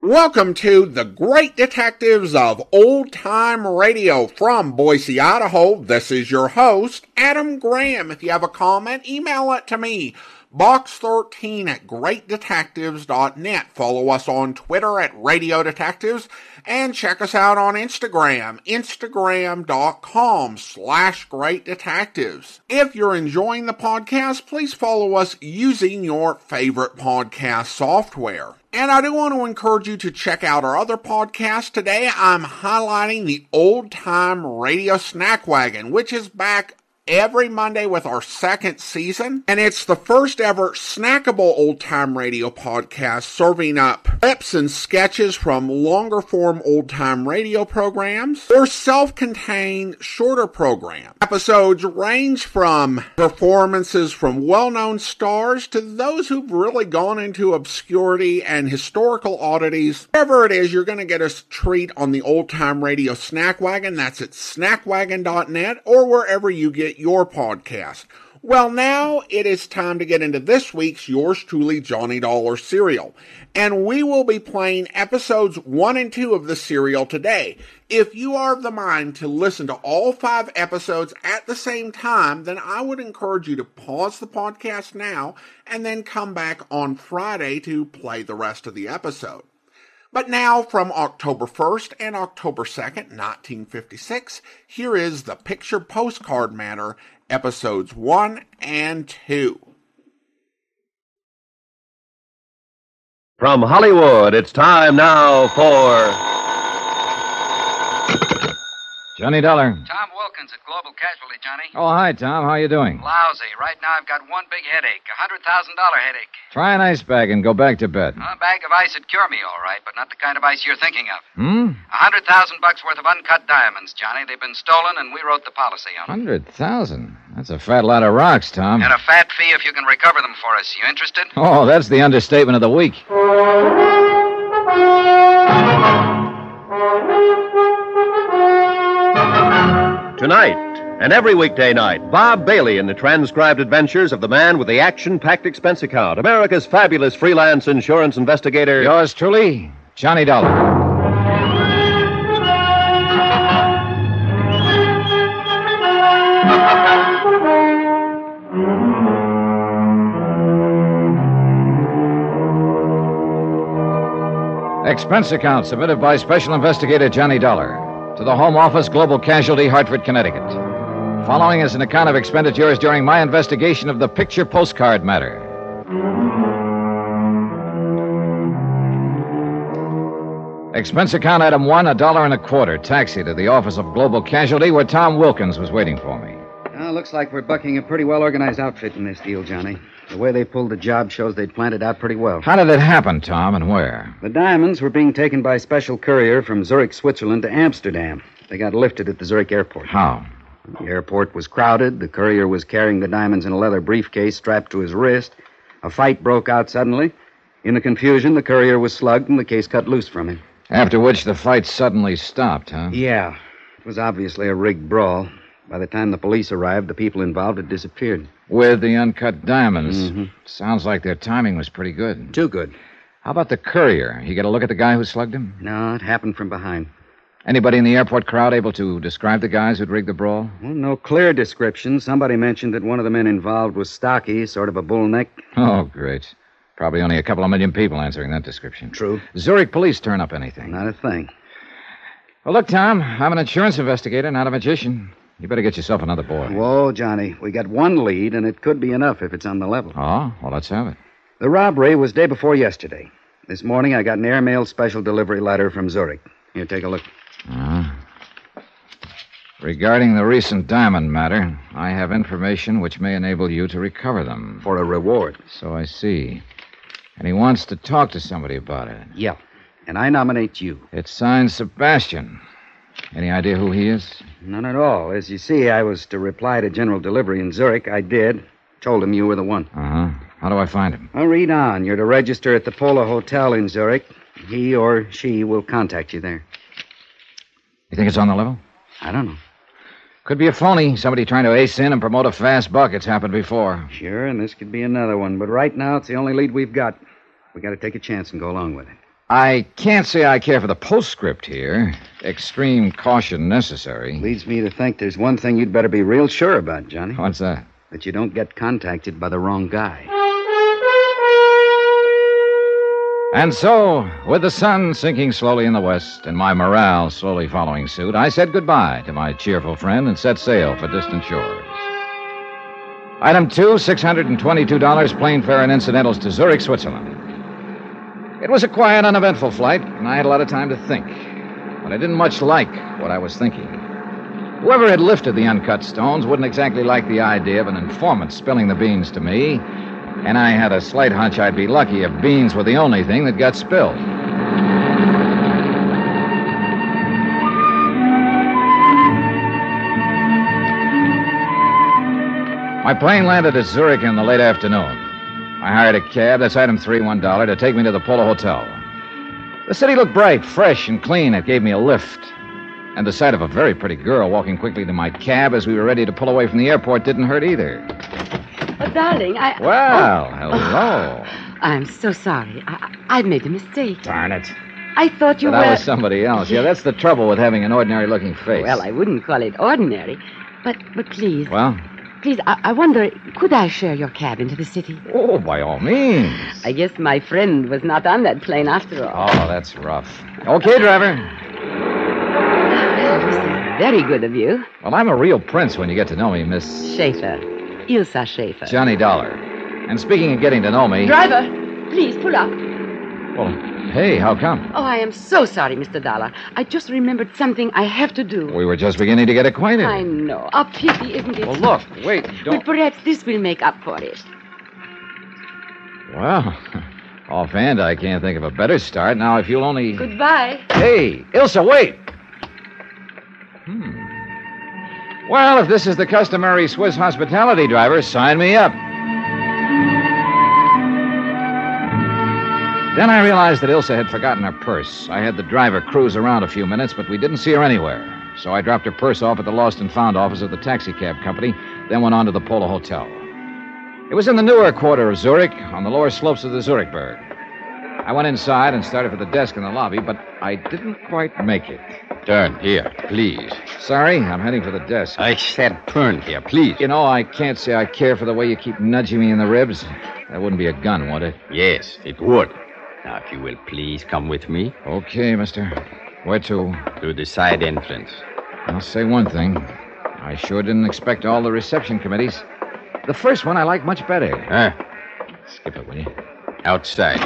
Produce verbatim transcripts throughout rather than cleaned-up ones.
Welcome to the Great Detectives of Old Time Radio from Boise, Idaho. This is your host, Adam Graham. If you have a comment, email it to me, box thirteen at great detectives dot net. Follow us on Twitter at Radio Detectives and check us out on Instagram, instagram dot com slash great detectives. If you're enjoying the podcast, please follow us using your favorite podcast software. And I do want to encourage you to check out our other podcast. Today I'm highlighting the Old Time Radio Snack Wagon, which is back every Monday with our second season. And it's the first ever snackable old time radio podcast, serving up clips and sketches from longer form old time radio programs or self-contained shorter programs. Episodes range from performances from well-known stars to those who've really gone into obscurity and historical oddities. Whatever it is, you're going to get a treat on the Old Time Radio Snack Wagon. That's at snack wagon dot net or wherever you get your podcast. Well, now it is time to get into this week's Yours Truly Johnny Dollar serial, and we will be playing episodes one and two of the serial today. If you are of the mind to listen to all five episodes at the same time, then I would encourage you to pause the podcast now and then come back on Friday to play the rest of the episode. But now, from October first and October second, nineteen fifty-six, here is the Picture Postcard Matter, Episodes one and two. From Hollywood, it's time now for... Johnny Dollar. Tom Wilkins at Global Casualty, Johnny. Oh, hi, Tom. How are you doing? Lousy. Right now I've got one big headache, a one hundred thousand dollars headache. Try an ice bag and go back to bed. A bag of ice would cure me all right, but not the kind of ice you're thinking of. Hmm? one hundred thousand dollars bucks worth of uncut diamonds, Johnny. They've been stolen, and we wrote the policy on them. one hundred thousand dollars? That's a fat lot of rocks, Tom. And a fat fee if you can recover them for us. You interested? Oh, that's the understatement of the week. Tonight, and every weekday night, Bob Bailey in the transcribed adventures of the man with the action-packed expense account, America's fabulous freelance insurance investigator... Yours truly, Johnny Dollar. Expense account submitted by Special Investigator Johnny Dollar to the Home Office, Global Casualty, Hartford, Connecticut. Following is an account of expenditures during my investigation of the picture postcard matter. Expense account item one, a dollar and a quarter, taxi to the office of Global Casualty, where Tom Wilkins was waiting for me. Well, looks like we're bucking a pretty well-organized outfit in this deal, Johnny. The way they pulled the job shows they'd planned it out pretty well. How did it happen, Tom, and where? The diamonds were being taken by special courier from Zurich, Switzerland, to Amsterdam. They got lifted at the Zurich airport. How? The airport was crowded. The courier was carrying the diamonds in a leather briefcase strapped to his wrist. A fight broke out suddenly. In the confusion, the courier was slugged and the case cut loose from him. After which the fight suddenly stopped, huh? Yeah. It was obviously a rigged brawl. By the time the police arrived, the people involved had disappeared. With the uncut diamonds. Mm-hmm. Sounds like their timing was pretty good. Too good. How about the courier? You get a look at the guy who slugged him? No, it happened from behind. Anybody in the airport crowd able to describe the guys who'd rigged the brawl? Well, no clear description. Somebody mentioned that one of the men involved was stocky, sort of a bull neck. Oh, great. Probably only a couple of million people answering that description. True. Zurich police turn up anything? Not a thing. Well, look, Tom, I'm an insurance investigator, not a magician. You better get yourself another boy. Whoa, Johnny. We got one lead, and it could be enough if it's on the level. Oh? Well, let's have it. The robbery was day before yesterday. This morning, I got an airmail special delivery letter from Zurich. Here, take a look. Uh-huh. Regarding the recent diamond matter, I have information which may enable you to recover them. For a reward. So I see. And he wants to talk to somebody about it. Yeah. And I nominate you. It's signed Sebastian. Any idea who he is? None at all. As you see, I was to reply to General Delivery in Zurich. I did. Told him you were the one. Uh-huh. How do I find him? I'll read on. You're to register at the Pola Hotel in Zurich. He or she will contact you there. You think it's on the level? I don't know. Could be a phony. Somebody trying to ace in and promote a fast buck. It's happened before. Sure, and this could be another one. But right now, it's the only lead we've got. We got to take a chance and go along with it. I can't say I care for the postscript here. Extreme caution necessary. Leads me to think there's one thing you'd better be real sure about, Johnny. What's that? That you don't get contacted by the wrong guy. And so, with the sun sinking slowly in the west and my morale slowly following suit, I said goodbye to my cheerful friend and set sail for distant shores. Item two, six hundred twenty-two dollars plane fare and incidentals to Zurich, Switzerland. It was a quiet, uneventful flight, and I had a lot of time to think. But I didn't much like what I was thinking. Whoever had lifted the uncut stones wouldn't exactly like the idea of an informant spilling the beans to me. And I had a slight hunch I'd be lucky if beans were the only thing that got spilled. My plane landed at Zurich in the late afternoon. I hired a cab, that's item three, one dollar, to take me to the Pola Hotel. The city looked bright, fresh, and clean. It gave me a lift. And the sight of a very pretty girl walking quickly to my cab as we were ready to pull away from the airport didn't hurt either. Oh, darling, I... Well, oh, hello. Oh, I'm so sorry. I, I made a mistake. Darn it. I thought you but were... I was somebody else. Yeah, that's the trouble with having an ordinary-looking face. Well, I wouldn't call it ordinary, but but please... Well? Please, I, I wonder, could I share your cab into the city? Oh, by all means. I guess my friend was not on that plane after all. Oh, that's rough. Okay, driver. Well, this is very good of you. Well, I'm a real prince when you get to know me, Miss... Schaefer. Ilsa Schaefer. Johnny Dollar. And speaking of getting to know me... Driver, please, pull up. Well, hey, how come? Oh, I am so sorry, Mister Dollar. I just remembered something I have to do. We were just beginning to get acquainted. I know. A pity, isn't it? Well, look, wait, don't... But perhaps this will make up for it. Well, offhand, I can't think of a better start. Now, if you'll only... Goodbye. Hey, Ilsa, wait! Hmm... Well, if this is the customary Swiss hospitality, driver, sign me up. Then I realized that Ilsa had forgotten her purse. I had the driver cruise around a few minutes, but we didn't see her anywhere. So I dropped her purse off at the Lost and Found office of the taxicab company, then went on to the Pola Hotel. It was in the newer quarter of Zurich, on the lower slopes of the Zurichberg. I went inside and started for the desk in the lobby, but I didn't quite make it. Turn here, please. Sorry, I'm heading for the desk. I said turn here, please. You know, I can't say I care for the way you keep nudging me in the ribs. That wouldn't be a gun, would it? Yes, it would. Now, if you will please come with me. Okay, mister. Where to? To the side entrance. I'll say one thing. I sure didn't expect all the reception committees. The first one I like much better. Huh? Skip it, will you? Outside.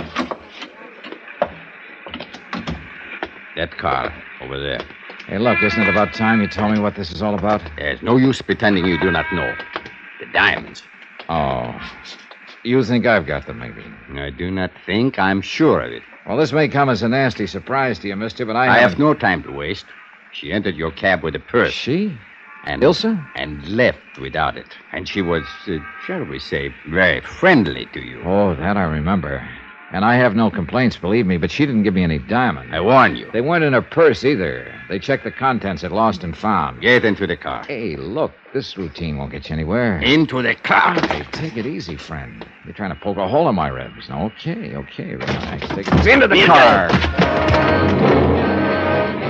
That car over there. Hey, look, isn't it about time you tell me what this is all about? There's no use pretending you do not know. The diamonds. Oh. You think I've got them, maybe? I do not think. I'm sure of it. Well, this may come as a nasty surprise to you, mister, but I... I have no time to waste. She entered your cab with a purse. She? And Ilsa? And left without it. And she was, uh, shall we say, very friendly to you. Oh, that I remember. And I have no complaints, believe me, but she didn't give me any diamonds. I warn you. They weren't in her purse, either. They checked the contents at Lost and Found. Get into the car. Hey, look, this routine won't get you anywhere. Into the car. Hey, take it easy, friend. You're trying to poke a hole in my ribs. Okay, okay, relax. Take it into the car.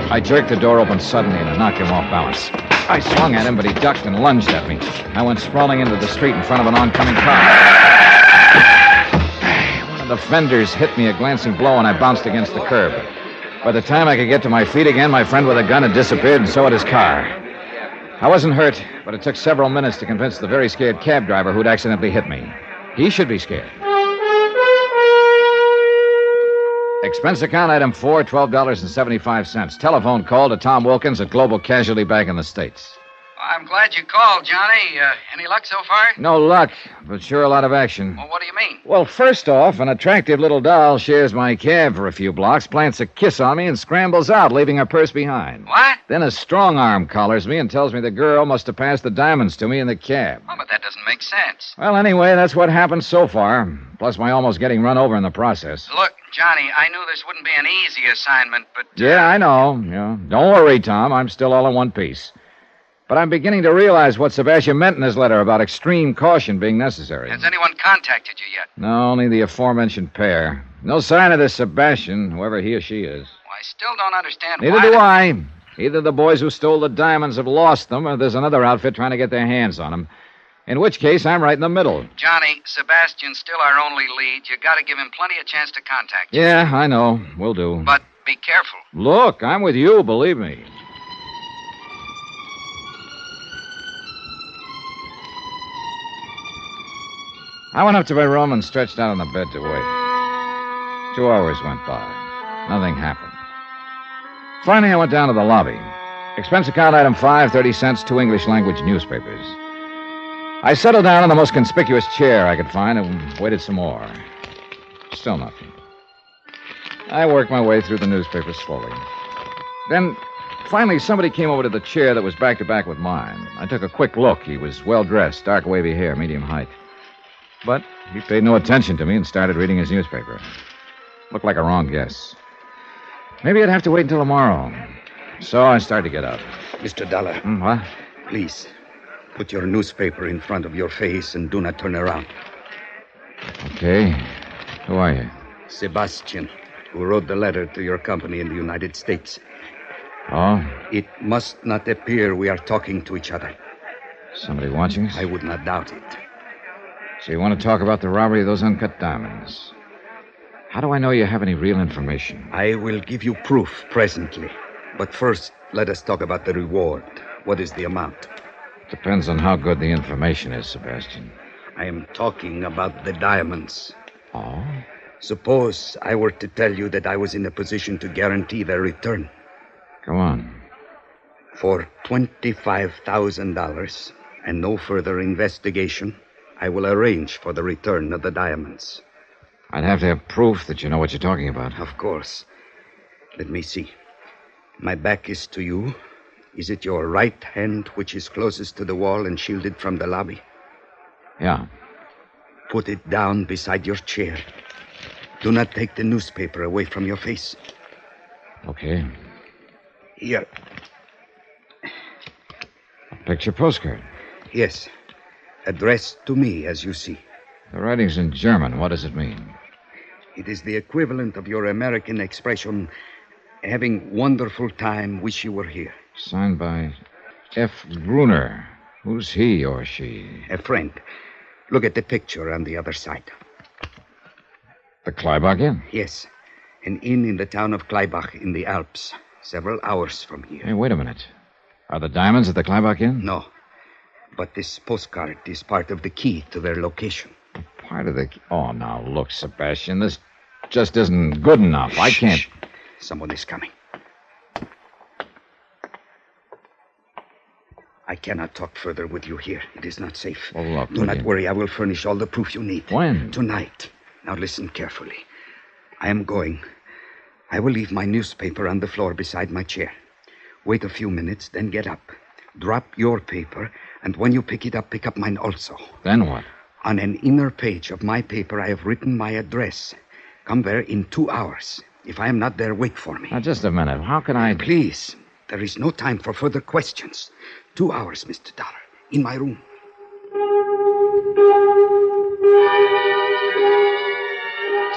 I jerked the door open suddenly and I knocked him off balance. I swung at him, but he ducked and lunged at me. I went sprawling into the street in front of an oncoming car. The fenders hit me a glancing blow, and I bounced against the curb. By the time I could get to my feet again, my friend with a gun had disappeared, and so had his car. I wasn't hurt, but it took several minutes to convince the very scared cab driver who'd accidentally hit me. He should be scared. Expense account item four, twelve dollars and seventy-five cents. Telephone call to Tom Wilkins at Global Casualty back in the States. I'm glad you called, Johnny. Uh, any luck so far? No luck, but sure a lot of action. Well, what do you mean? Well, first off, an attractive little doll shares my cab for a few blocks, plants a kiss on me, and scrambles out, leaving her purse behind. What? Then a strong arm collars me and tells me the girl must have passed the diamonds to me in the cab. Oh, but that doesn't make sense. Well, anyway, that's what happened so far, plus my almost getting run over in the process. Look, Johnny, I knew this wouldn't be an easy assignment, but... Uh... Yeah, I know. Yeah. Don't worry, Tom. I'm still all in one piece. But I'm beginning to realize what Sebastian meant in his letter about extreme caution being necessary. Has anyone contacted you yet? No, only the aforementioned pair. No sign of this Sebastian, whoever he or she is. Well, I still don't understand why... Neither do I. Either the boys who stole the diamonds have lost them, or there's another outfit trying to get their hands on them. In which case, I'm right in the middle. Johnny, Sebastian's still our only lead. You got to give him plenty of chance to contact you. Yeah, I know. Will do. But be careful. Look, I'm with you, believe me. I went up to my room and stretched out on the bed to wait. Two hours went by. Nothing happened. Finally, I went down to the lobby. Expense account item five, thirty cents, two English-language newspapers. I settled down in the most conspicuous chair I could find and waited some more. Still nothing. I worked my way through the newspapers slowly. Then, finally, somebody came over to the chair that was back-to-back with mine. I took a quick look. He was well-dressed, dark wavy hair, medium height. But he paid no attention to me and started reading his newspaper. Looked like a wrong guess. Maybe I'd have to wait until tomorrow. So I started to get up. Mister Dollar. Mm, what? Please, put your newspaper in front of your face and do not turn around. Okay. Who are you? Sebastian, who wrote the letter to your company in the United States. Oh? It must not appear we are talking to each other. Somebody watching us? I would not doubt it. So you want to talk about the robbery of those uncut diamonds. How do I know you have any real information? I will give you proof presently. But first, let us talk about the reward. What is the amount? Depends on how good the information is, Sebastian. I am talking about the diamonds. Oh? Suppose I were to tell you that I was in a position to guarantee their return. Go on. For twenty-five thousand dollars and no further investigation, I will arrange for the return of the diamonds. I'd have to have proof that you know what you're talking about. Of course. Let me see. My back is to you. Is it your right hand which is closest to the wall and shielded from the lobby? Yeah. Put it down beside your chair. Do not take the newspaper away from your face. Okay. Here. A picture postcard. Yes. Addressed to me, as you see. The writing's in German. What does it mean? It is the equivalent of your American expression, having wonderful time, wish you were here. Signed by F. Gruner. Who's he or she? A friend. Look at the picture on the other side. The Kleibach Inn? Yes. An inn in the town of Kleibach in the Alps, several hours from here. Hey, wait a minute. Are the diamonds at the Kleibach Inn? No. But this postcard is part of the key to their location. Part of the key? Oh, now, look, Sebastian, this just isn't good enough. Shh, I can't... Shh. Someone is coming. I cannot talk further with you here. It is not safe. Well, look, Do not you... worry. I will furnish all the proof you need. When? Tonight. Now, listen carefully. I am going. I will leave my newspaper on the floor beside my chair. Wait a few minutes, then get up. Drop your paper, and when you pick it up, pick up mine also. Then what? On an inner page of my paper, I have written my address. Come there in two hours. If I am not there, wait for me. Now, just a minute. How can I... Please. There is no time for further questions. Two hours, Mister Dollar, in my room.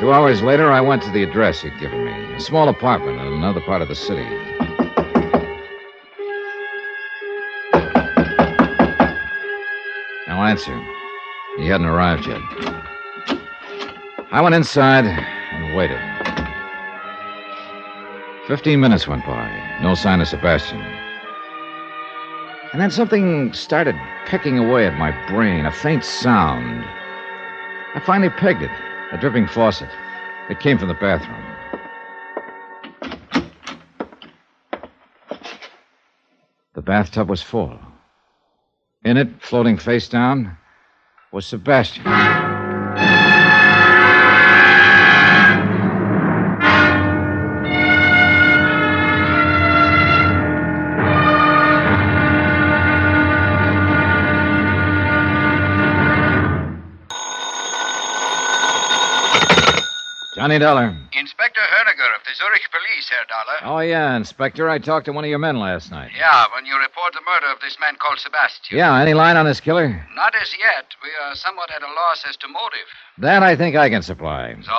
Two hours later, I went to the address he'd given me. A small apartment in another part of the city. No answer. He hadn't arrived yet. I went inside and waited. Fifteen minutes went by. No sign of Sebastian. And then something started pecking away at my brain, a faint sound. I finally pegged it, a dripping faucet. It came from the bathroom. The bathtub was full. In it, floating face down, was Sebastian. Johnny Dollar. Inspector Herniger of the Zurich police, Herr Dollar. Oh, yeah, Inspector. I talked to one of your men last night. Yeah, when you report the murder of this man called Sebastian. Yeah, any line on this killer? Not as yet. We are somewhat at a loss as to motive. That I think I can supply. So?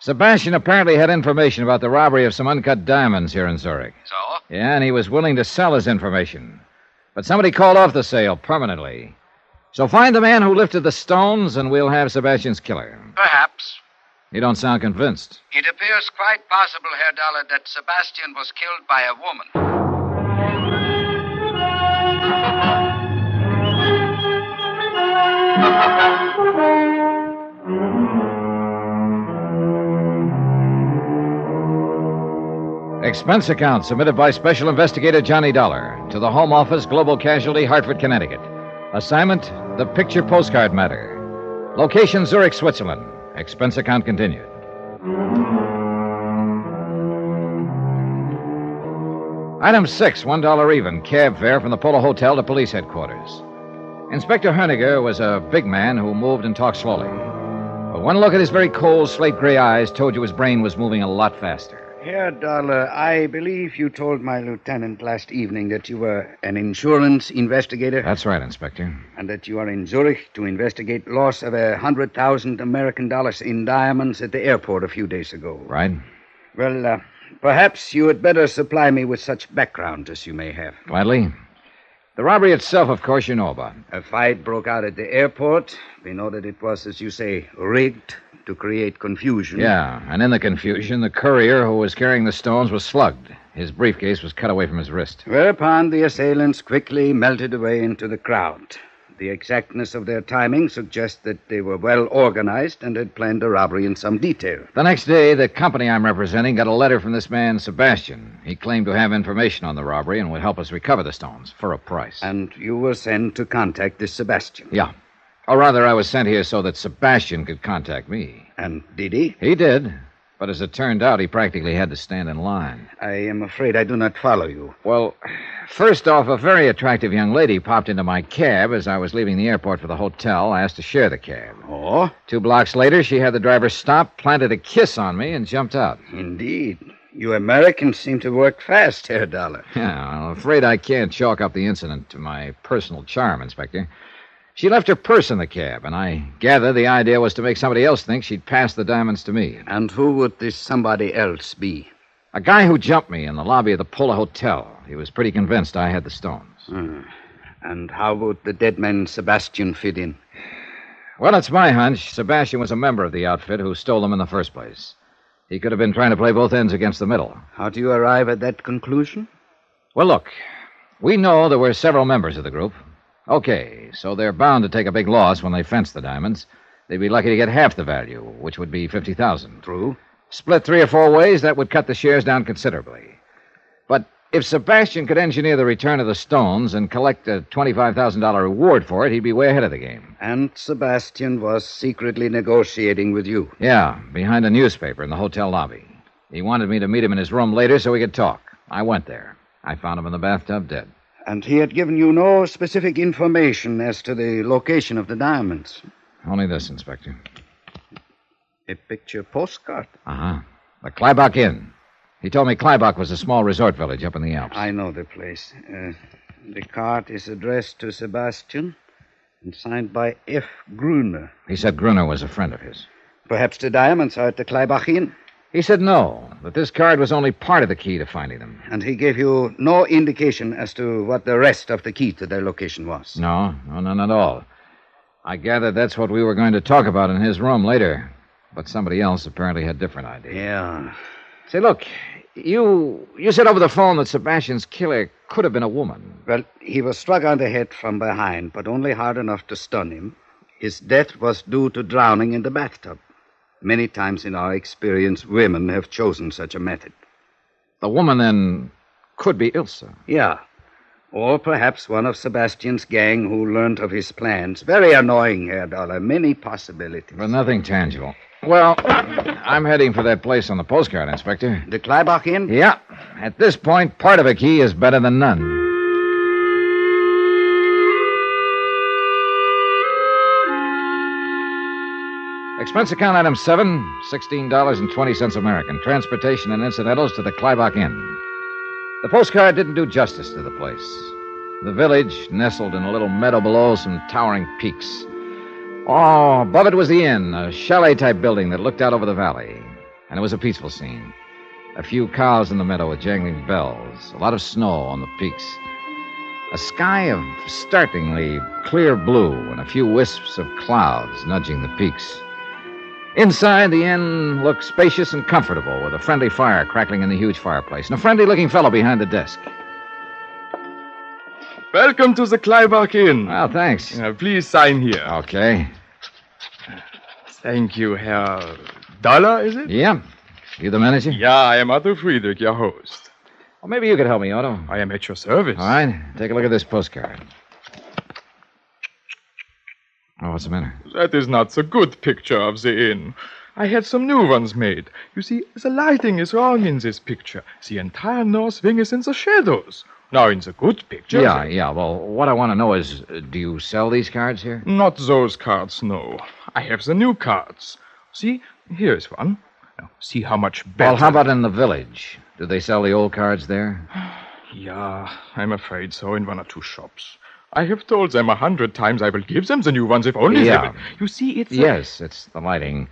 Sebastian apparently had information about the robbery of some uncut diamonds here in Zurich. So? Yeah, and he was willing to sell his information. But somebody called off the sale permanently. So find the man who lifted the stones, and we'll have Sebastian's killer. Perhaps. You don't sound convinced. It appears quite possible, Herr Dollar, that Sebastian was killed by a woman. Expense account submitted by Special Investigator Johnny Dollar to the Home Office, Global Casualty, Hartford, Connecticut. Assignment, the picture postcard matter. Location, Zurich, Switzerland. Expense account continued. Item six, one dollar even, cab fare from the Pola Hotel to police headquarters. Inspector Herniger was a big man who moved and talked slowly. But one look at his very cold, slate-gray eyes told you his brain was moving a lot faster. Herr Dollar, I believe you told my lieutenant last evening that you were an insurance investigator. That's right, Inspector. And that you are in Zurich to investigate loss of a hundred thousand American dollars in diamonds at the airport a few days ago. Right. Well, uh, perhaps you had better supply me with such background as you may have. Gladly. The robbery itself, of course, you know about. A fight broke out at the airport. We know that it was, as you say, rigged to create confusion. Yeah, and in the confusion, the courier who was carrying the stones was slugged. His briefcase was cut away from his wrist. Whereupon the assailants quickly melted away into the crowd. The exactness of their timing suggests that they were well organized and had planned the robbery in some detail. The next day, the company I'm representing got a letter from this man, Sebastian. He claimed to have information on the robbery and would help us recover the stones for a price. And you were sent to contact this Sebastian? Yeah. Or rather, I was sent here so that Sebastian could contact me. And did he? He did. But as it turned out, he practically had to stand in line. I am afraid I do not follow you. Well, first off, a very attractive young lady popped into my cab as I was leaving the airport for the hotel. I asked to share the cab. Oh? Two blocks later, she had the driver stop, planted a kiss on me, and jumped out. Indeed. You Americans seem to work fast, Herr Dollar. Yeah, I'm afraid I can't chalk up the incident to my personal charm, Inspector. She left her purse in the cab, and I gather the idea was to make somebody else think she'd passed the diamonds to me. And who would this somebody else be? A guy who jumped me in the lobby of the Pola Hotel. He was pretty convinced I had the stones. Mm. And how would the dead man Sebastian fit in? Well, it's my hunch. Sebastian was a member of the outfit who stole them in the first place. He could have been trying to play both ends against the middle. How do you arrive at that conclusion? Well, look, we know there were several members of the group. Okay, so they're bound to take a big loss when they fence the diamonds. They'd be lucky to get half the value, which would be fifty thousand dollars. True. Split three or four ways, that would cut the shares down considerably. But if Sebastian could engineer the return of the stones and collect a twenty-five thousand dollars reward for it, he'd be way ahead of the game. And Sebastian was secretly negotiating with you. Yeah, behind a newspaper in the hotel lobby. He wanted me to meet him in his room later so we could talk. I went there. I found him in the bathtub dead. And he had given you no specific information as to the location of the diamonds? Only this, Inspector. A picture postcard? Uh-huh. The Kleibach Inn. He told me Kleibach was a small resort village up in the Alps. I know the place. Uh, the card is addressed to Sebastian and signed by F. Gruner. He said Gruner was a friend of his. Perhaps the diamonds are at the Kleibach Inn. He said no, that this card was only part of the key to finding them. And he gave you no indication as to what the rest of the key to their location was? No, no, none at all. I gather that's what we were going to talk about in his room later. But somebody else apparently had different ideas. Yeah. Say, look, you you said over the phone that Sebastian's killer could have been a woman. Well, he was struck on the head from behind, but only hard enough to stun him. His death was due to drowning in the bathtub. Many times in our experience, women have chosen such a method. The woman, then, could be Ilsa. Yeah. Or perhaps one of Sebastian's gang who learned of his plans. Very annoying, Herr Dollar. Many possibilities. But nothing tangible. Well, I'm heading for that place on the postcard, Inspector. The Kleibach Inn? Yeah. At this point, part of a key is better than none. Expense account item seven, sixteen dollars and twenty cents American. Transportation and incidentals to the Kleibach Inn. The postcard didn't do justice to the place. The village, nestled in a little meadow below some towering peaks. Oh, above it was the inn, a chalet-type building that looked out over the valley. And it was a peaceful scene. A few cows in the meadow with jangling bells. A lot of snow on the peaks. A sky of startlingly clear blue and a few wisps of clouds nudging the peaks. Inside, the inn looked spacious and comfortable, with a friendly fire crackling in the huge fireplace, and a friendly-looking fellow behind the desk. Welcome to the Kleibach Inn. Well, thanks. Uh, please sign here. Okay. Thank you, Herr Dollar, is it? Yeah. You the manager? Yeah, I am Otto Friedrich, your host. Well, maybe you could help me, Otto. I am at your service. All right. Take a look at this postcard. Oh, what's the matter? That is not so good picture of the inn. I had some new ones made. You see, the lighting is wrong in this picture. The entire north wing is in the shadows. Now, in the good picture... Yeah, the... yeah, well, what I want to know is, uh, do you sell these cards here? Not those cards, no. I have the new cards. See, here is one. Now, see how much better... Well, how about in the village? Do they sell the old cards there? Yeah, I'm afraid so, in one or two shops. I have told them a hundred times I will give them the new ones if only yeah. they will. You see, it's... Yes, a... it's the lighting.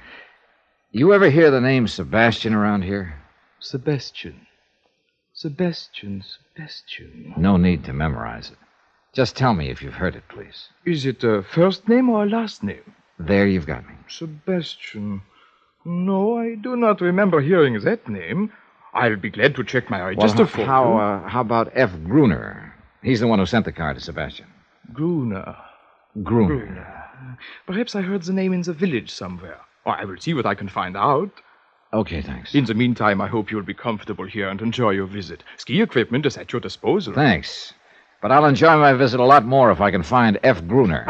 You ever hear the name Sebastian around here? Sebastian. Sebastian, Sebastian. No need to memorize it. Just tell me if you've heard it, please. Is it a first name or a last name? There you've got me. Sebastian. No, I do not remember hearing that name. I'll be glad to check my register for you. How, uh, how about F. Gruner? He's the one who sent the card to Sebastian. Gruner. Gruner. Gruner. Perhaps I heard the name in the village somewhere. Or I will see what I can find out. Okay, thanks. In the meantime, I hope you'll be comfortable here and enjoy your visit. Ski equipment is at your disposal. Thanks. But I'll enjoy my visit a lot more if I can find F. Gruner.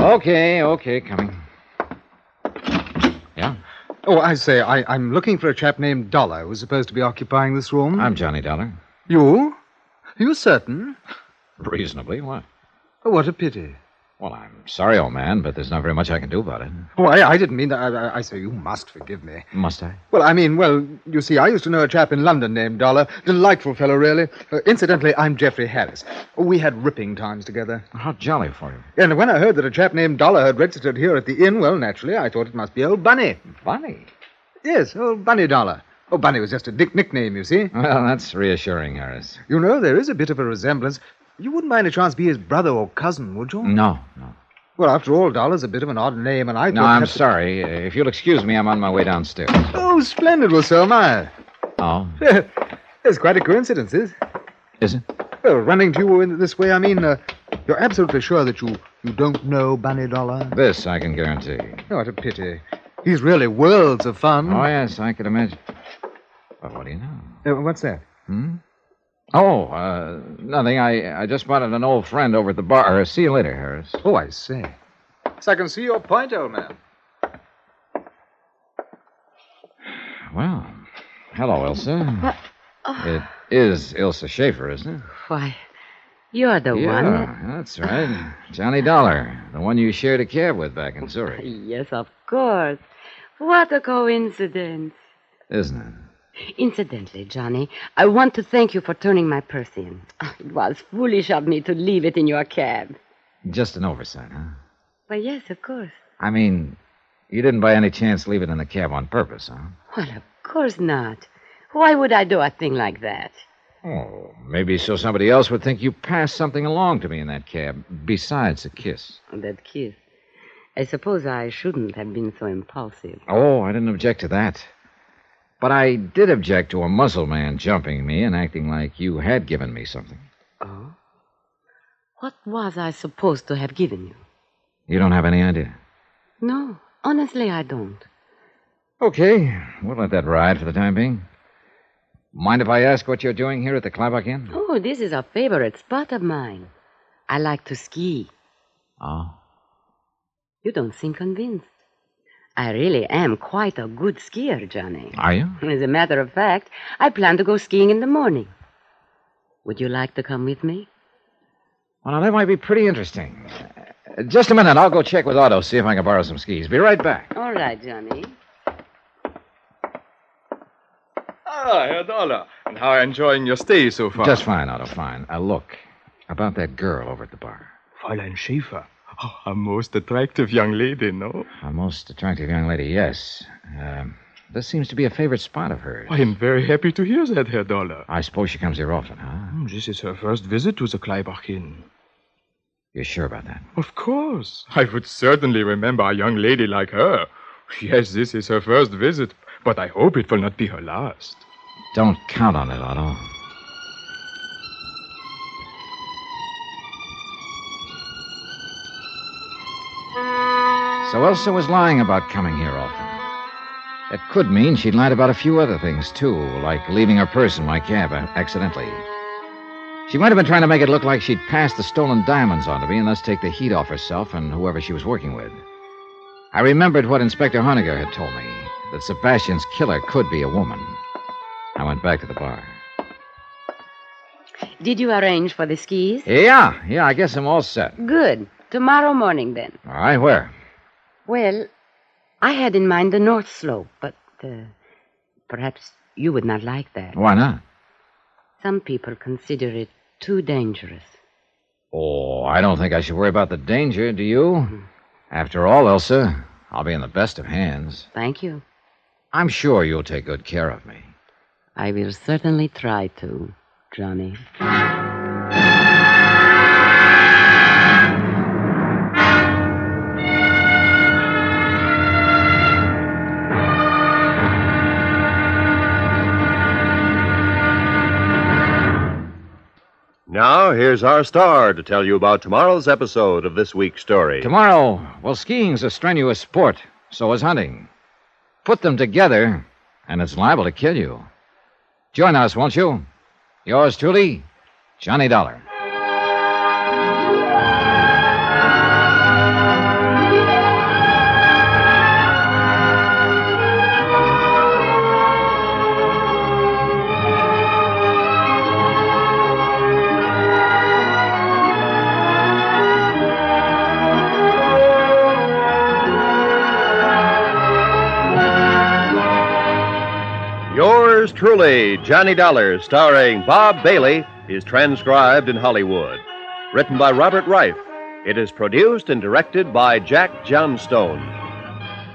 Okay, okay, coming. Yeah? Oh, I say, I, I'm looking for a chap named Dollar who's supposed to be occupying this room. I'm Johnny Dollar. You? Are you certain? Reasonably, what? Oh, what a pity. Well, I'm sorry, old man, but there's not very much I can do about it. Oh, I, I didn't mean that. I, I, I say you must forgive me. Must I? Well, I mean, well, you see, I used to know a chap in London named Dollar. Delightful fellow, really. Uh, incidentally, I'm Jeffrey Harris. We had ripping times together. How jolly for you. And when I heard that a chap named Dollar had registered here at the inn, well, naturally, I thought it must be old Bunny. Bunny? Yes, old Bunny Dollar. Oh, Bunny was just a dick nickname, you see. Well, that's reassuring, Harris. You know, there is a bit of a resemblance... You wouldn't by any chance be his brother or cousin, would you? No, no. Well, after all, Dollar's a bit of an odd name, and I... No, I'm sorry. To... If you'll excuse me, I'm on my way downstairs. Oh, splendid. Well, so am I. Oh? It's quite a coincidence, is it? Is it? Well, running to you in this way, I mean, uh, you're absolutely sure that you, you don't know Bunny Dollar? This I can guarantee. Oh, what a pity. He's really worlds of fun. Oh, yes, I could imagine. But what do you know? Uh, what's that? Hmm? Oh, uh, nothing. I I just spotted an old friend over at the bar. See you later, Harris. Oh, I see. So I can see your point, old man. Well, hello, Ilsa. Uh, oh. It is Ilsa Schaefer, isn't it? Why, you're the yeah, one. Yeah, that's right. Johnny Dollar, the one you shared a cab with back in Zurich. Yes, of course. What a coincidence. Isn't it? Incidentally, Johnny, I want to thank you for turning my purse in. It was foolish of me to leave it in your cab. Just an oversight, huh? Well, yes, of course. I mean, you didn't by any chance leave it in the cab on purpose, huh? Well, of course not. Why would I do a thing like that? Oh, maybe so somebody else would think you passed something along to me in that cab, besides a kiss. That kiss. I suppose I shouldn't have been so impulsive. Oh, I didn't object to that. But I did object to a muzzle man jumping me and acting like you had given me something. Oh. What was I supposed to have given you? You don't have any idea? No, honestly, I don't. Okay, we'll let that ride for the time being. Mind if I ask what you're doing here at the Kleibach Inn? Oh, this is a favorite spot of mine. I like to ski. Oh? You don't seem convinced. I really am quite a good skier, Johnny. Are you? As a matter of fact, I plan to go skiing in the morning. Would you like to come with me? Well, now, that might be pretty interesting. Uh, just a minute. I'll go check with Otto, see if I can borrow some skis. Be right back. All right, Johnny. Ah, Herr Dollar. And how are you enjoying your stay so far? Just fine, Otto, fine. Uh, look, about that girl over at the bar. Fräulein Schaefer. Oh, a most attractive young lady, no? A most attractive young lady, yes. Um, this seems to be a favorite spot of hers. I am very happy to hear that, Herr Dollar. I suppose she comes here often, huh? This is her first visit to the Kleibach Inn. You're sure about that? Of course. I would certainly remember a young lady like her. Yes, this is her first visit, but I hope it will not be her last. Don't count on it, Otto. So Ilsa was lying about coming here often. That could mean she'd lied about a few other things, too, like leaving her purse in my cab accidentally. She might have been trying to make it look like she'd passed the stolen diamonds on to me and thus take the heat off herself and whoever she was working with. I remembered what Inspector Herniger had told me, that Sebastian's killer could be a woman. I went back to the bar. Did you arrange for the skis? Yeah, yeah, I guess I'm all set. Good. Tomorrow morning, then. All right, where? Well, I had in mind the North Slope, but uh, perhaps you would not like that. Why not? Some people consider it too dangerous. Oh, I don't think I should worry about the danger, do you? Mm-hmm. After all, Ilsa, I'll be in the best of hands. Thank you. I'm sure you'll take good care of me. I will certainly try to, Johnny. Now, here's our star to tell you about tomorrow's episode of this week's story. Tomorrow, well, skiing's a strenuous sport, so is hunting. Put them together, and it's liable to kill you. Join us, won't you? Yours truly, Johnny Dollar. Yours Truly, Johnny Dollar, starring Bob Bailey, is transcribed in Hollywood. Written by Robert Reif. It is produced and directed by Jack Johnstone.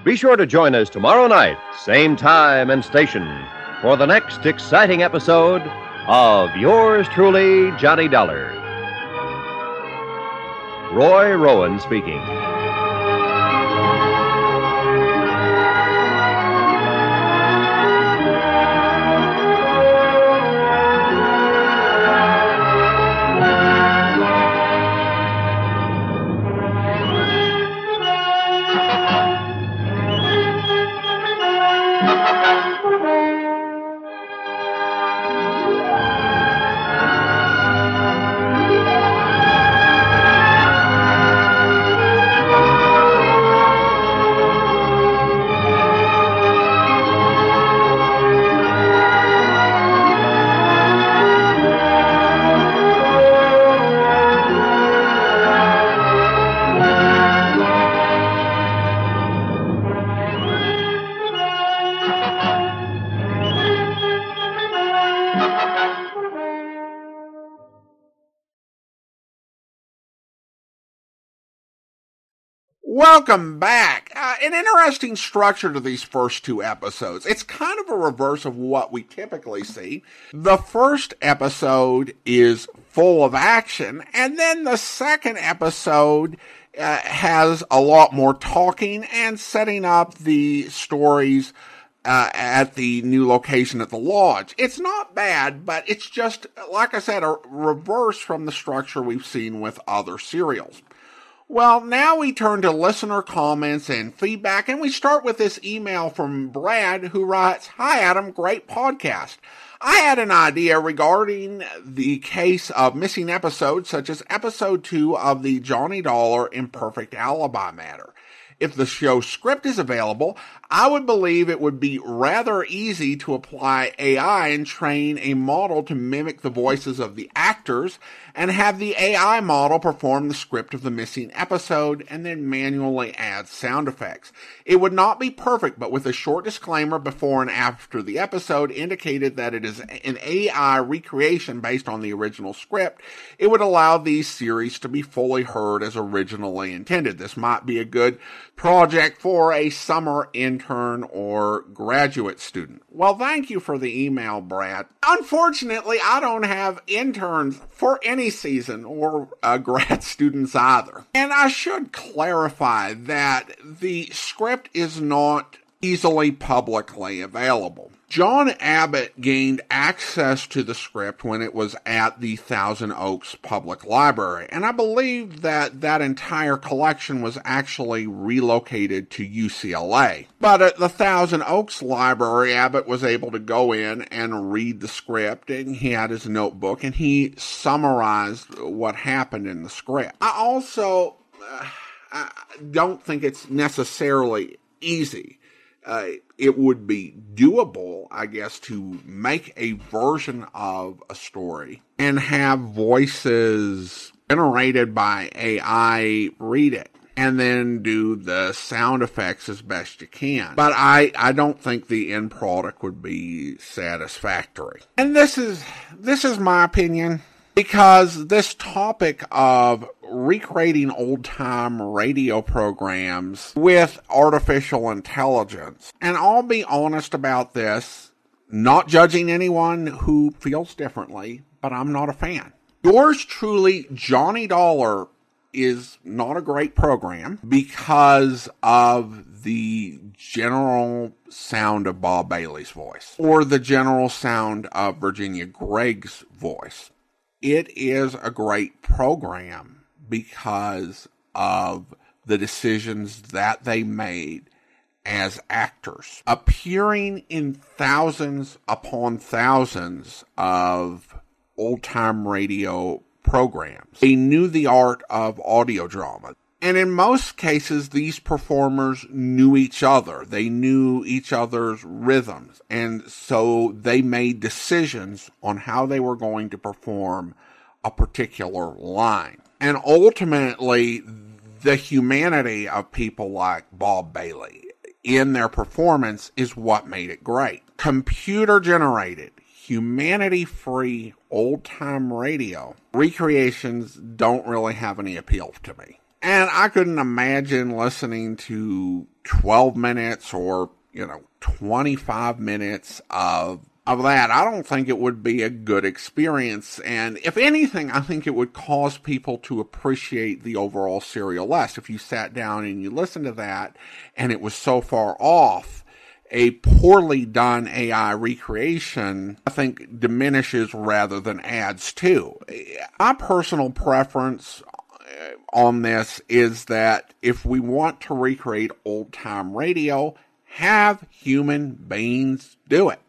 Be sure to join us tomorrow night, same time and station, for the next exciting episode of Yours Truly, Johnny Dollar. Roy Rowan speaking. Welcome back. Uh, an interesting structure to these first two episodes. It's kind of a reverse of what we typically see. The first episode is full of action, and then the second episode uh, has a lot more talking and setting up the story's uh, at the new location at the lodge. It's not bad, but it's just, like I said, a reverse from the structure we've seen with other serials. Well, now we turn to listener comments and feedback, and we start with this email from Brad, who writes, "Hi, Adam, great podcast. I had an idea regarding the case of missing episodes, such as episode two of the Johnny Dollar Imperfect Alibi matter. If the show script is available, I would believe it would be rather easy to apply A I and train a model to mimic the voices of the actors and have the A I model perform the script of the missing episode and then manually add sound effects. It would not be perfect, but with a short disclaimer before and after the episode indicated that it is an A I recreation based on the original script, it would allow these series to be fully heard as originally intended. This might be a good project for a summer intern or graduate student." Well, thank you for the email, Brad. Unfortunately, I don't have interns for any season or uh, grad students either. And I should clarify that the script is not easily publicly available. John Abbott gained access to the script when it was at the Thousand Oaks Public Library, and I believe that that entire collection was actually relocated to U C L A. But at the Thousand Oaks Library, Abbott was able to go in and read the script, and he had his notebook, and he summarized what happened in the script. I also uh, I don't think it's necessarily easy. Uh, it would be doable, I guess, to make a version of a story and have voices generated by A I read it and then do the sound effects as best you can. But I, I don't think the end product would be satisfactory. And this is, this is my opinion, because this topic of recreating old-time radio programs with artificial intelligence, and I'll be honest about this, not judging anyone who feels differently, but I'm not a fan. Yours Truly, Johnny Dollar is not a great program because of the general sound of Bob Bailey's voice or the general sound of Virginia Gregg's voice. It is a great program because of the decisions that they made as actors. Appearing in thousands upon thousands of old-time radio programs, they knew the art of audio drama. And in most cases, these performers knew each other. They knew each other's rhythms. And so they made decisions on how they were going to perform a particular line. And ultimately, the humanity of people like Bob Bailey in their performance is what made it great. Computer-generated, humanity-free, old-time radio recreations don't really have any appeal to me. And I couldn't imagine listening to twelve minutes or, you know, twenty-five minutes of, of that. I don't think it would be a good experience. And if anything, I think it would cause people to appreciate the overall serial less. If you sat down and you listened to that and it was so far off, a poorly done A I recreation, I think, diminishes rather than adds to. My personal preference on this is that if we want to recreate old-time radio, have human beings do it.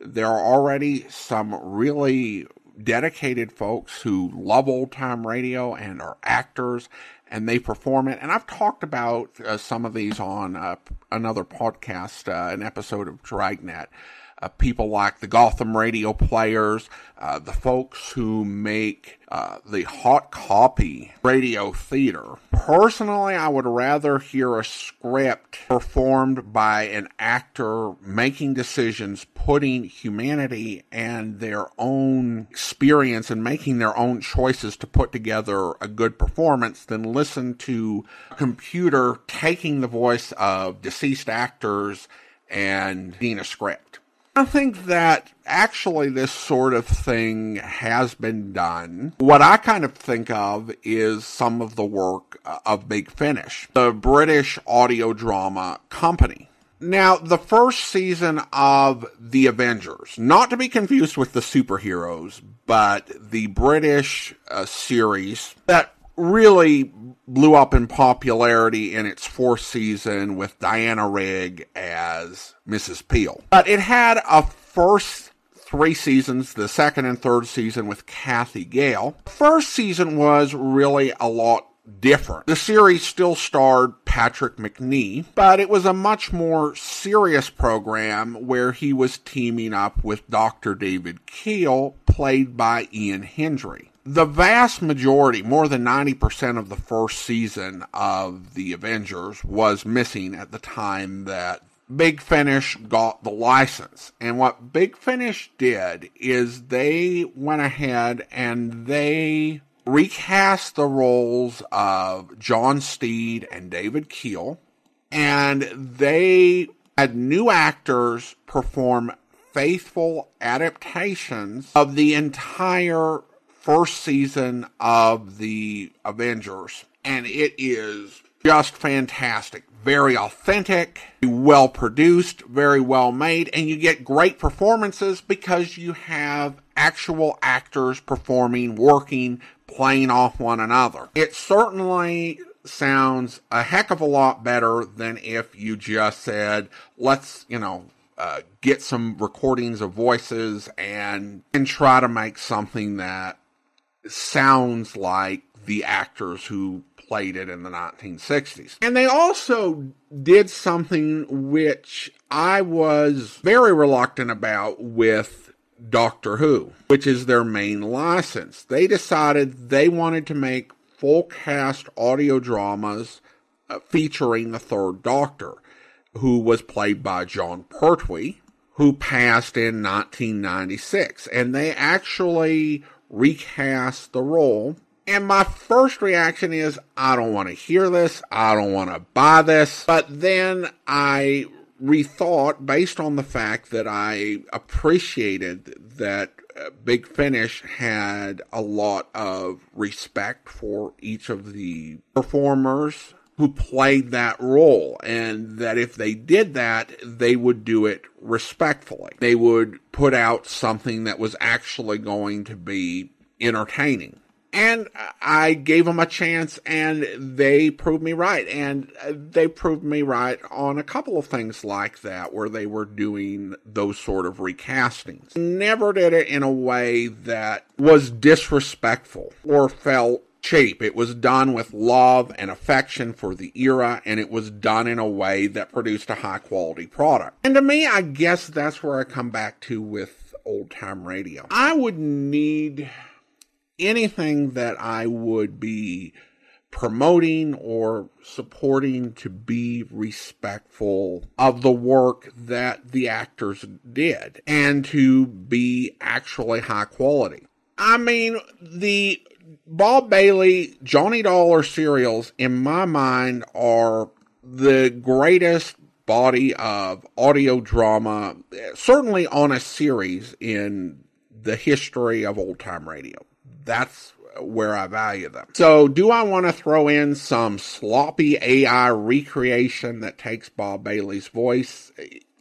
There are already some really dedicated folks who love old-time radio and are actors, and they perform it. And I've talked about uh, some of these on uh, another podcast, uh, an episode of Dragnet. Uh, people like the Gotham radio players, uh, the folks who make uh, the hot copy radio theater. Personally, I would rather hear a script performed by an actor making decisions, putting humanity and their own experience and making their own choices to put together a good performance than listen to a computer taking the voice of deceased actors and doing a script. I think that actually this sort of thing has been done. What I kind of think of is some of the work of Big Finish, the British audio drama company. Now, the first season of The Avengers, not to be confused with the superheroes, but the British uh, series that really blew up in popularity in its fourth season with Diana Rigg as Missus Peel. But it had a first three seasons, the second and third season with Kathy Gale. The first season was really a lot different. The series still starred Patrick McNee, but it was a much more serious program where he was teaming up with Doctor David Keel, played by Ian Hendry. The vast majority, more than ninety percent of the first season of The Avengers was missing at the time that Big Finish got the license. And what Big Finish did is they went ahead and they recast the roles of John Steed and David Keel, and they had new actors perform faithful adaptations of the entire first season of The Avengers, and it is just fantastic. Very authentic, well produced, very well made, and you get great performances because you have actual actors performing, working, playing off one another. It certainly sounds a heck of a lot better than if you just said, let's, you know, uh, get some recordings of voices and, and try to make something that sounds like the actors who played it in the nineteen sixties. And they also did something which I was very reluctant about with Doctor Who, which is their main license. They decided they wanted to make full cast audio dramas uh, featuring the third Doctor, who was played by John Pertwee, who passed in nineteen ninety-six. And they actually recast the role. And my first reaction is, I don't want to hear this. I don't want to buy this. But then I rethought based on the fact that I appreciated that Big Finish had a lot of respect for each of the performers who played that role, and that if they did that, they would do it respectfully. They would put out something that was actually going to be entertaining. And I gave them a chance, and they proved me right. And they proved me right on a couple of things like that, where they were doing those sort of recastings. Never did it in a way that was disrespectful or felt cheap. It was done with love and affection for the era, and it was done in a way that produced a high-quality product. And to me, I guess that's where I come back to with old-time radio. I would need anything that I would be promoting or supporting to be respectful of the work that the actors did and to be actually high quality. I mean, the Bob Bailey, Johnny Dollar serials, in my mind, are the greatest body of audio drama, certainly on a series, in the history of old-time radio. That's where I value them. So do I want to throw in some sloppy A I recreation that takes Bob Bailey's voice?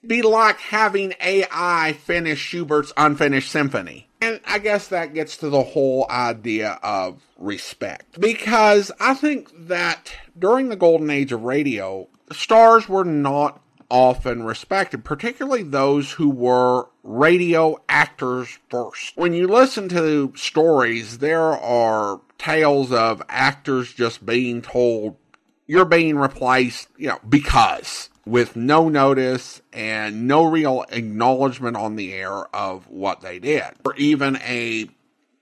Be like having A I finish Schubert's unfinished symphony. And I guess that gets to the whole idea of respect. Because I think that during the golden age of radio, stars were not often respected, particularly those who were radio actors first. When you listen to stories, there are tales of actors just being told, you're being replaced, you know, because, with no notice and no real acknowledgement on the air of what they did, or even a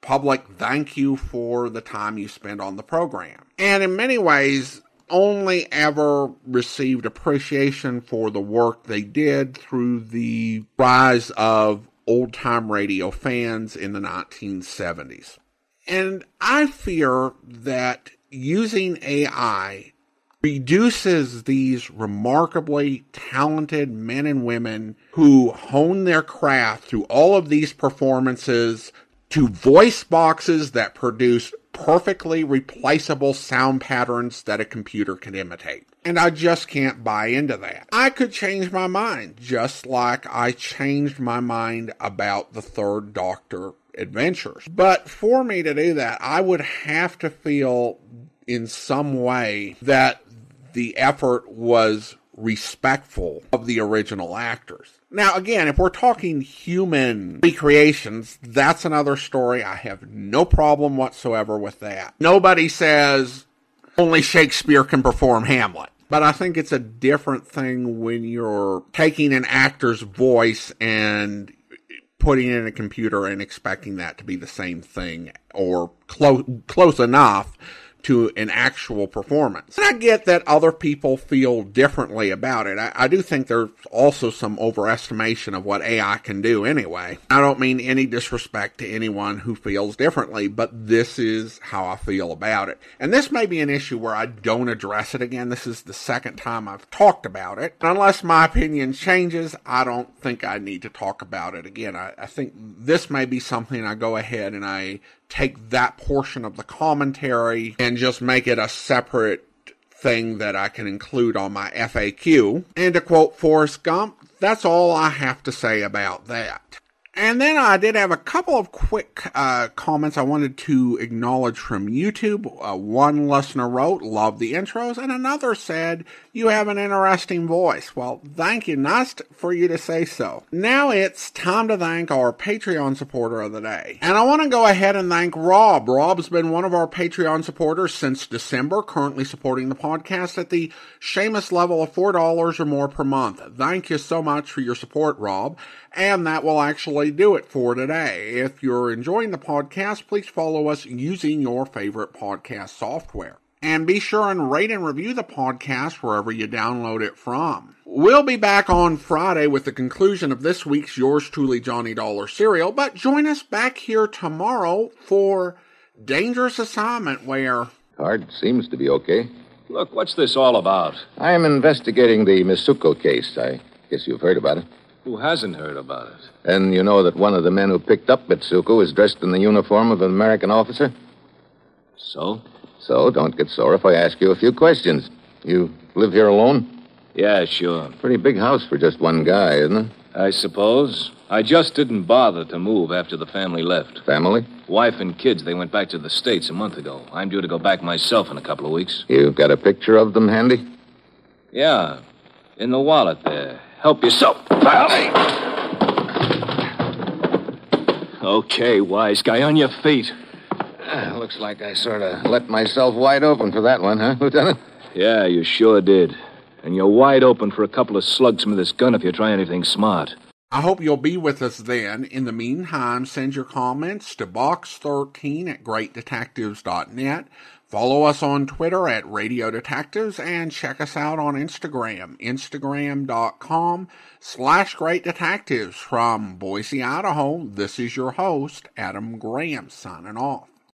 public thank you for the time you spent on the program. And in many ways, only ever received appreciation for the work they did through the rise of old-time radio fans in the nineteen seventies. And I fear that using A I reduces these remarkably talented men and women who hone their craft through all of these performances to voice boxes that produce perfectly replaceable sound patterns that a computer can imitate. and I just can't buy into that. I could change my mind, just like I changed my mind about the Third Doctor adventures. But for me to do that, I would have to feel in some way that the effort was respectful of the original actors. Now, again, if we're talking human recreations, that's another story. I have no problem whatsoever with that. Nobody says only Shakespeare can perform Hamlet. But I think it's a different thing when you're taking an actor's voice and putting it in a computer and expecting that to be the same thing or close close enough to an actual performance. And I get that other people feel differently about it. I, I do think there's also some overestimation of what A I can do anyway. I don't mean any disrespect to anyone who feels differently, but this is how I feel about it. And this may be an issue where I don't address it again. This is the second time I've talked about it. And unless my opinion changes, I don't think I need to talk about it again. I, I think this may be something I go ahead and I take that portion of the commentary and just make it a separate thing that I can include on my F A Q. And to quote Forrest Gump, that's all I have to say about that. And then I did have a couple of quick uh, comments I wanted to acknowledge from YouTube. Uh, one listener wrote, love the intros, and another said, you have an interesting voice. Well, thank you. Nice to, for you to say so. Now it's time to thank our Patreon supporter of the day. And I want to go ahead and thank Rob. Rob's been one of our Patreon supporters since December, currently supporting the podcast at the Seamus level of four dollars or more per month. Thank you so much for your support, Rob. And that will actually do it for today. If you're enjoying the podcast, please follow us using your favorite podcast software. And be sure and rate and review the podcast wherever you download it from. We'll be back on Friday with the conclusion of this week's Yours Truly Johnny Dollar serial, but join us back here tomorrow for Dangerous Assignment, where... Card seems to be okay. Look, what's this all about? I am investigating the Misuko case. I guess you've heard about it. Who hasn't heard about it? And you know that one of the men who picked up Mitsuko is dressed in the uniform of an American officer? So? So, don't get sore if I ask you a few questions. You live here alone? Yeah, sure. Pretty big house for just one guy, isn't it? I suppose. I just didn't bother to move after the family left. Family? Wife and kids. They went back to the States a month ago. I'm due to go back myself in a couple of weeks. You've got a picture of them handy? Yeah. In the wallet there. Help yourself, pal. Okay, wise guy, on your feet. Uh, looks like I sort of let myself wide open for that one, huh, Lieutenant? Yeah, you sure did. And you're wide open for a couple of slugs from this gun if you try anything smart. I hope you'll be with us then. In the meantime, send your comments to box thirteen at great detectives dot net. Follow us on Twitter at Radio Detectives and check us out on Instagram, instagram.com slash Great Detectives. From Boise, Idaho, this is your host, Adam Graham, signing off.